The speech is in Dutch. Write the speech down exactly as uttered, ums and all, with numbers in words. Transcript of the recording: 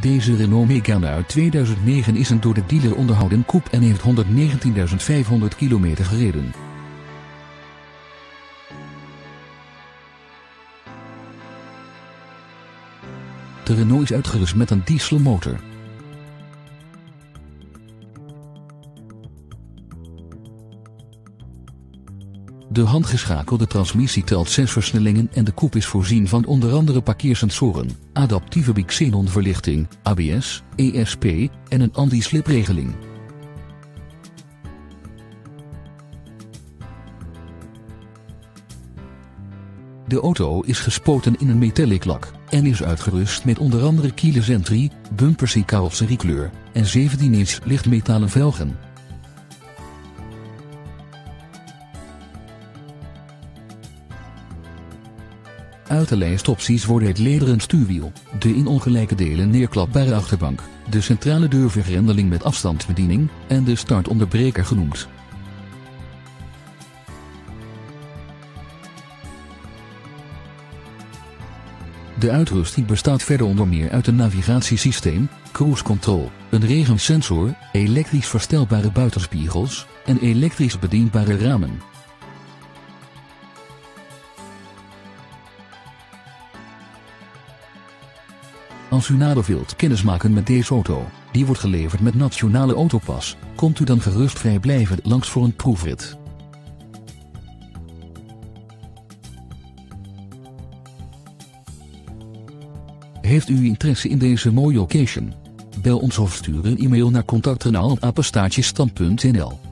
Deze Renault Megane uit tweeduizend negen is een door de dealer onderhouden coupe en heeft honderdnegentienduizend vijfhonderd kilometer gereden. De Renault is uitgerust met een dieselmotor. De handgeschakelde transmissie telt zes versnellingen en de coupe is voorzien van onder andere parkeersensoren, adaptieve bij Xenon verlichting, A B S, E S P en een anti-slipregeling. De auto is gespoten in een metallic lak en is uitgerust met onder andere keyless entry, bumpers in carrosseriekleur en zeventien inch lichtmetalen velgen. Uit de lijst opties worden het lederen stuurwiel, de in ongelijke delen neerklapbare achterbank, de centrale deurvergrendeling met afstandsbediening en de startonderbreker genoemd. De uitrusting bestaat verder onder meer uit een navigatiesysteem, cruise control, een regensensor, elektrisch verstelbare buitenspiegels en elektrisch bedienbare ramen. Als u nader wilt kennismaken met deze auto, die wordt geleverd met Nationale Autopas, komt u dan gerust vrijblijvend langs voor een proefrit. Heeft u interesse in deze mooie occasion? Bel ons of stuur een e-mail naar contact at renault punt n l.